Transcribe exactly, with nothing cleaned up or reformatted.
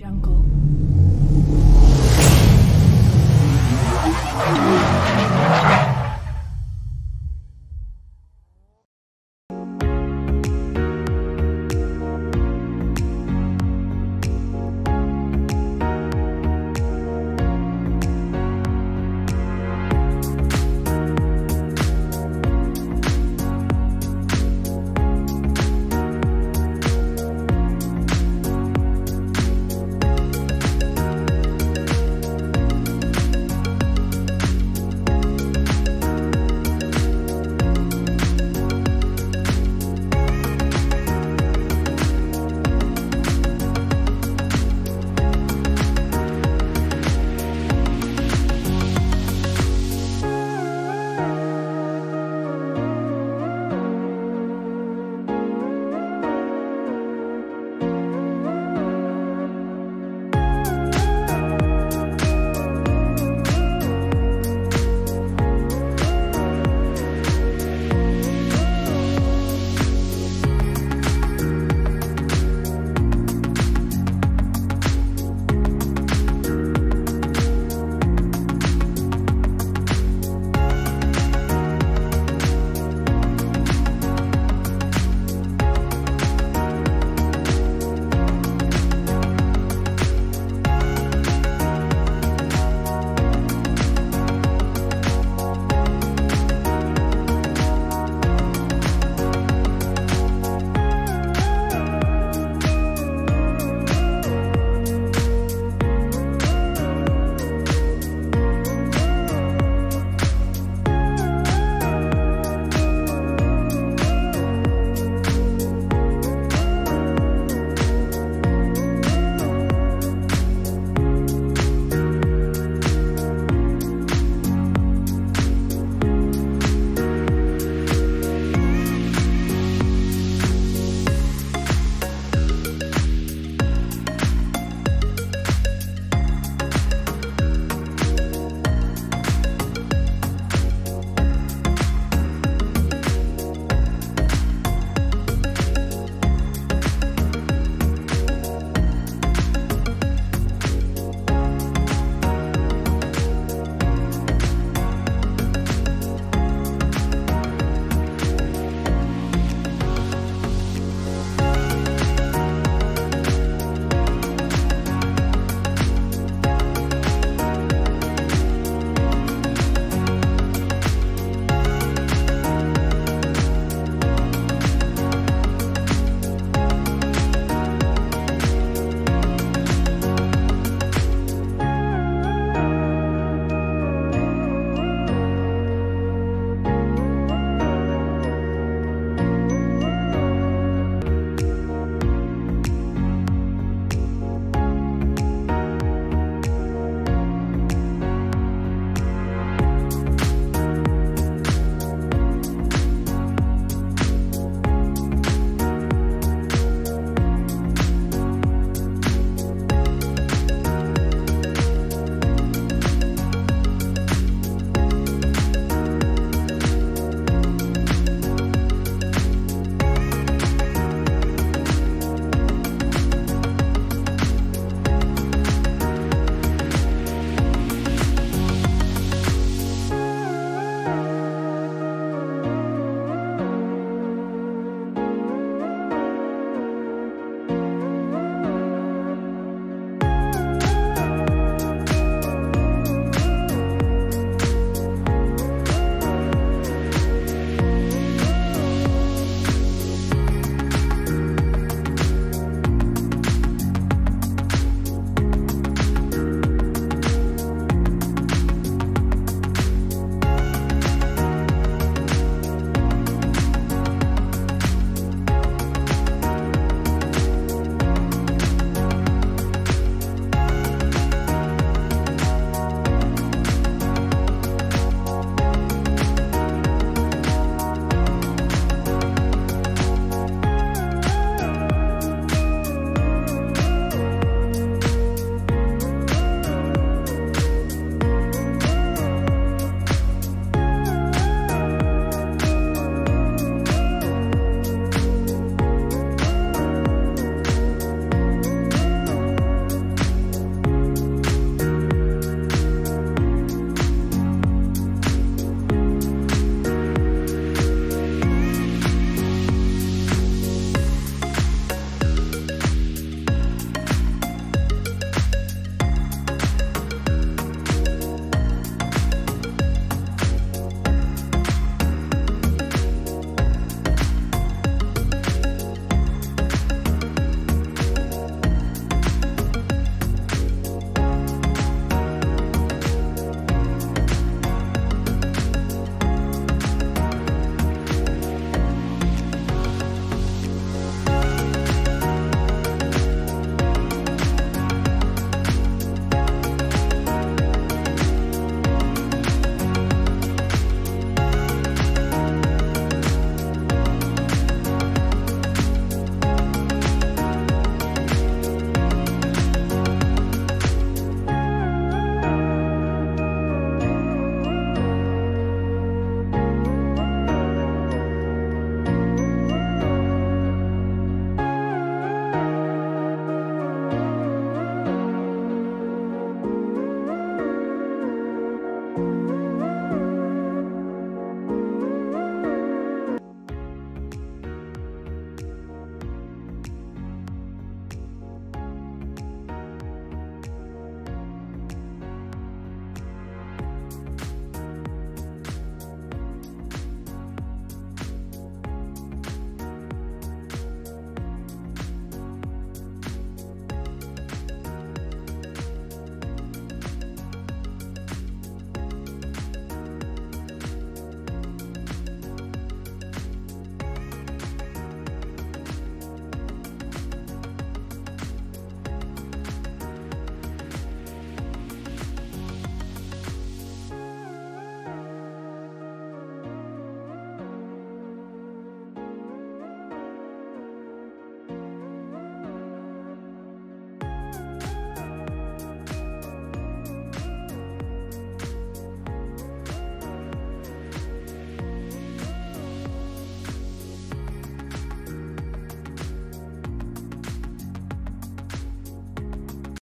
jungle.